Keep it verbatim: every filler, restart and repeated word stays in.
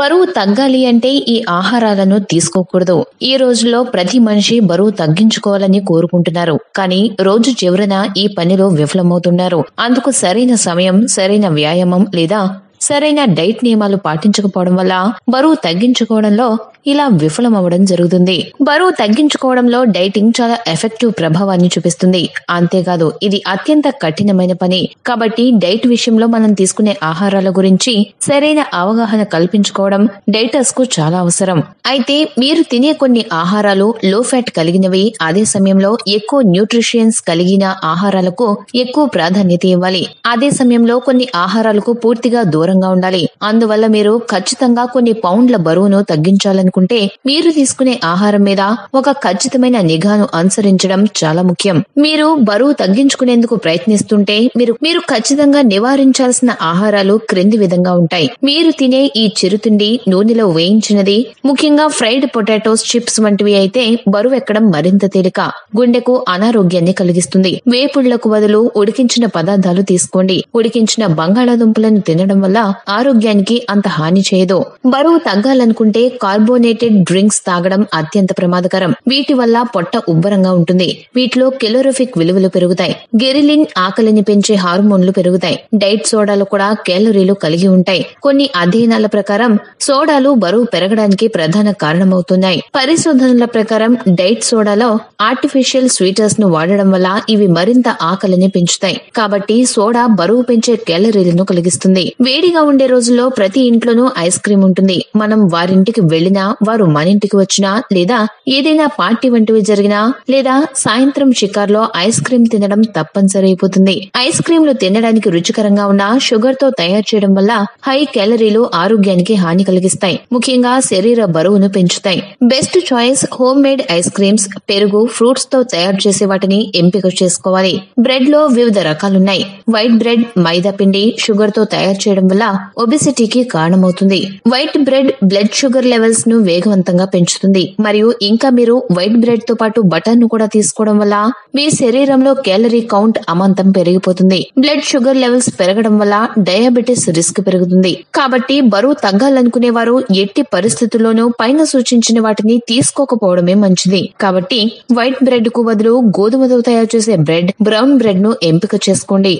బరువు తగ్గాలి అంటే ఈ ఆహారాలను తీసుకోకూడదు. ఈ రోజుల్లో ప్రతి మనిషి బరువు తగ్గించుకోవాలని కోరుకుంటున్నారు, కానీ రోజు చివరన ఈ పనిలో విఫలమవుతున్నారు. అందుకు సరైన సమయం, సరైన వ్యాయామం లేదా సరైన డైట్ నియమాలు పాటించకపోవడం వల్ల బరువు తగ్గించుకోవడంలో ఇలా విఫలమవడం జరుగుతుంది. బరువు తగ్గించుకోవడంలో డైటింగ్ చాలా ఎఫెక్టివ్ ప్రభావాన్ని చూపిస్తుంది. అంతేకాదు ఇది అత్యంత కఠినమైన పని. కాబట్టి డైట్ విషయంలో మనం తీసుకునే ఆహారాల గురించి సరైన అవగాహన కల్పించుకోవడం డైటర్స్ కు చాలా అవసరం. అయితే మీరు తినే కొన్ని ఆహారాలు లో ఫ్యాట్ కలిగినవి, అదే సమయంలో ఎక్కువ న్యూట్రిషన్స్ కలిగిన ఆహారాలకు ఎక్కువ ప్రాధాన్యత ఇవ్వాలి. అదే సమయంలో కొన్ని ఆహారాలకు పూర్తిగా దూరంగా ఉండాలి. అందువల్ల మీరు ఖచ్చితంగా కొన్ని పౌండ్ల బరువును తగ్గించాలని కుంటే మీరు తీసుకునే ఆహారం మీద ఒక ఖచ్చితమైన నిఘాను అనుసరించడం చాలా ముఖ్యం. మీరు బరువు తగ్గించుకునేందుకు ప్రయత్నిస్తుంటే మీరు మీరు ఖచ్చితంగా నివారించాల్సిన ఆహారాలు క్రింది విధంగా ఉంటాయి. మీరు తినే ఈ చిరుతిండి నూనెలో వేయించినది, ముఖ్యంగా ఫ్రైడ్ పొటాటోస్, చిప్స్ వంటివి అయితే బరువు ఎక్కడం మరింత తేలిక, గుండెకు అనారోగ్యాన్ని కలిగిస్తుంది. వేపుళ్లకు బదులు ఉడికించిన పదార్థాలు తీసుకోండి. ఉడికించిన బంగాళాదుంపలను తినడం వల్ల ఆరోగ్యానికి అంత హాని చేయదు. బరువు తగ్గాలనుకుంటే కార్బో కార్బోనేటెడ్ డ్రింక్స్ తాగడం అత్యంత ప్రమాదకరం. వీటి వల్ల పొట్ట ఉబ్బరంగా ఉంటుంది. వీటిలో కెలోరిఫిక్ విలువలు పెరుగుతాయి. గెరిలిన్ ఆకలిని పెంచే హార్మోన్లు పెరుగుతాయి. డైట్ సోడాలు కూడా కేలరీలు కలిగి ఉంటాయి. కొన్ని అధ్యయనాల ప్రకారం సోడాలు బరువు పెరగడానికి ప్రధాన కారణమవుతున్నాయి. పరిశోధనల ప్రకారం డైట్ సోడాలో ఆర్టిఫిషియల్ స్వీటర్స్ ను వాడడం వల్ల ఇవి మరింత ఆకలిని పెంచుతాయి. కాబట్టి సోడా బరువు పెంచే కేలరీలను కలిగిస్తుంది. వేడిగా ఉండే రోజుల్లో ప్రతి ఇంట్లోనూ ఐస్ క్రీమ్ ఉంటుంది. మనం వారింటికి వెళ్లిన, వారు మన ఇంటికి వచ్చినా, లేదా ఏదైనా పార్టీ వంటివి జరిగినా, లేదా సాయంత్రం షికార్లో ఐస్ క్రీమ్ తినడం తప్పనిసరి అయిపోతుంది. ఐస్ క్రీంలు తినడానికి రుచికరంగా ఉన్నా షుగర్ తో తయారు చేయడం వల్ల హై క్యాలరీలు ఆరోగ్యానికి హాని కలిగిస్తాయి, ముఖ్యంగా శరీర బరువును పెంచుతాయి. Best choice home made ice creams, పెరుగు, ఫ్రూట్స్ తో తయారు చేసే వాటిని ఎంపిక చేసుకోవాలి. బ్రెడ్ లో వివిధ రకాలున్నాయి. వైట్ బ్రెడ్ మైదా పిండి, షుగర్ తో తయారు చేయడం వల్ల ఒబెసిటీకి కారణమవుతుంది. White bread blood sugar levels ను వేగవంతంగా పెంచుతుంది. మరియు ఇంకా మీరు వైట్ బ్రెడ్ తో పాటు బటర్ ను కూడా తీసుకోవడం వల్ల మీ శరీరంలో క్యాలరీ కౌంట్ అమాంతం పెరిగిపోతుంది. బ్లడ్ షుగర్ లెవెల్స్ పెరగడం వల్ల డయాబెటిస్ రిస్క్ పెరుగుతుంది. కాబట్టి బరువు తగ్గాలనుకునే వారు ఎట్టి పరిస్థితుల్లోనూ పైన సూచించిన వాటిని తీసుకోకపోవడమే మంచిది. కాబట్టి వైట్ బ్రెడ్ కు బదులు గోధుమతో తయారు చేసే బ్రెడ్, బ్రౌన్ బ్రెడ్ ను ఎంపిక చేసుకోండి.